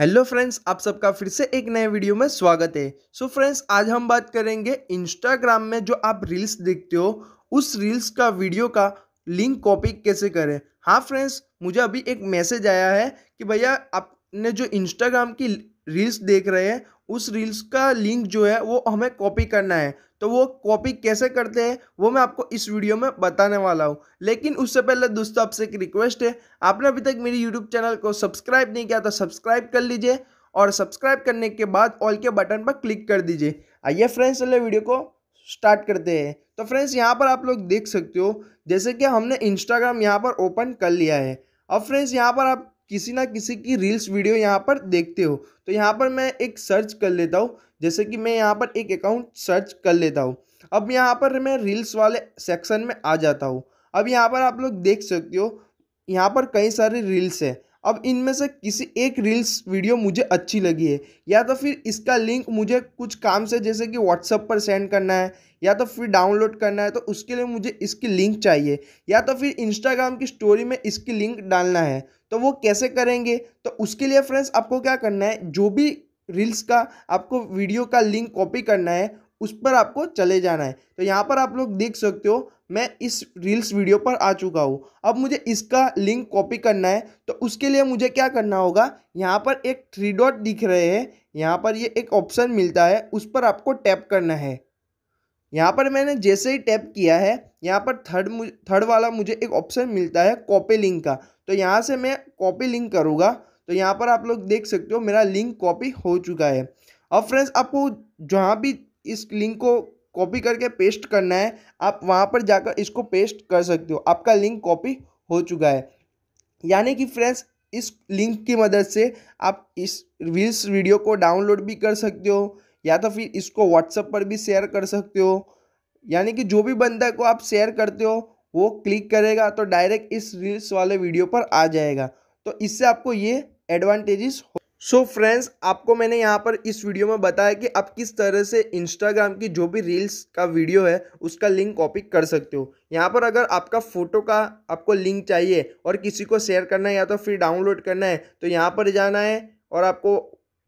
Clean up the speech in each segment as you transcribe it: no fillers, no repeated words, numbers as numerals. Hello friends, आप सबका फिर से एक नए वीडियो में स्वागत है। सो फ्रेंड्स, आज हम बात करेंगे इंस्टाग्राम में जो आप रील्स देखते हो उस रील्स का वीडियो का लिंक कॉपी कैसे करें। हाँ फ्रेंड्स, मुझे अभी एक मैसेज आया है कि भैया आपने जो इंस्टाग्राम की रील्स देख रहे हैं उस रील्स का लिंक जो है वो हमें कॉपी करना है। तो वो कॉपी कैसे करते हैं वो मैं आपको इस वीडियो में बताने वाला हूँ। लेकिन उससे पहले दोस्तों, आपसे एक रिक्वेस्ट है, आपने अभी तक मेरी यूट्यूब चैनल को सब्सक्राइब नहीं किया तो सब्सक्राइब कर लीजिए और सब्सक्राइब करने के बाद ऑल के बटन पर क्लिक कर दीजिए। आइए फ्रेंड्स, चलिए वीडियो को स्टार्ट करते हैं। तो फ्रेंड्स, यहाँ पर आप लोग देख सकते हो जैसे कि हमने इंस्टाग्राम यहाँ पर ओपन कर लिया है। अब फ्रेंड्स, यहाँ पर आप किसी ना किसी की रील्स वीडियो यहाँ पर देखते हो तो यहाँ पर मैं एक सर्च कर लेता हूँ। जैसे कि मैं यहाँ पर एक अकाउंट सर्च कर लेता हूँ। अब यहाँ पर मैं रील्स वाले सेक्शन में आ जाता हूँ। अब यहाँ पर आप लोग देख सकते हो यहाँ पर कई सारी रील्स है। अब इनमें से किसी एक रील्स वीडियो मुझे अच्छी लगी है, या तो फिर इसका लिंक मुझे कुछ काम से जैसे कि व्हाट्सएप पर सेंड करना है या तो फिर डाउनलोड करना है, तो उसके लिए मुझे इसकी लिंक चाहिए, या तो फिर इंस्टाग्राम की स्टोरी में इसकी लिंक डालना है। तो वो कैसे करेंगे, तो उसके लिए फ्रेंड्स आपको क्या करना है, जो भी रील्स का आपको वीडियो का लिंक कॉपी करना है उस पर आपको चले जाना है। तो यहाँ पर आप लोग देख सकते हो मैं इस रील्स वीडियो पर आ चुका हूँ। अब मुझे इसका लिंक कॉपी करना है, तो उसके लिए मुझे क्या करना होगा, यहाँ पर एक थ्री डॉट दिख रहे हैं, यहाँ पर ये एक ऑप्शन मिलता है, उस पर आपको टैप करना है। यहाँ पर मैंने जैसे ही टैप किया है यहाँ पर थर्ड वाला मुझे एक ऑप्शन मिलता है कॉपी लिंक का। तो यहाँ से मैं कॉपी लिंक करूँगा। तो यहाँ पर आप लोग देख सकते हो मेरा लिंक कॉपी हो चुका है। अब फ्रेंड्स, आपको जहाँ भी इस लिंक को कॉपी करके पेस्ट करना है आप वहाँ पर जाकर इसको पेस्ट कर सकते हो। आपका लिंक कॉपी हो चुका है। यानी कि फ्रेंड्स, इस लिंक की मदद से आप इस रील्स वीडियो को डाउनलोड भी कर सकते हो, या तो फिर इसको व्हाट्सएप पर भी शेयर कर सकते हो। यानी कि जो भी बंदा को आप शेयर करते हो वो क्लिक करेगा तो डायरेक्ट इस रील्स वाले वीडियो पर आ जाएगा। तो इससे आपको ये एडवांटेजेस। सो फ्रेंड्स, आपको मैंने यहाँ पर इस वीडियो में बताया कि आप किस तरह से इंस्टाग्राम की जो भी रील्स का वीडियो है उसका लिंक कॉपी कर सकते हो। यहाँ पर अगर आपका फ़ोटो का आपको लिंक चाहिए और किसी को शेयर करना है या तो फिर डाउनलोड करना है तो यहाँ पर जाना है और आपको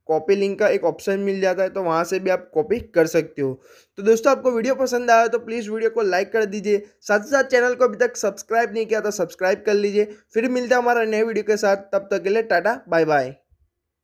कॉपी लिंक का एक ऑप्शन मिल जाता है, तो वहाँ से भी आप कॉपी कर सकते हो। तो दोस्तों, आपको वीडियो पसंद आया तो प्लीज़ वीडियो को लाइक कर दीजिए, साथ ही साथ चैनल को अभी तक सब्सक्राइब नहीं किया तो सब्सक्राइब कर लीजिए। फिर मिलता है हमारा नए वीडियो के साथ, तब तक के लिए टाटा बाय बाय।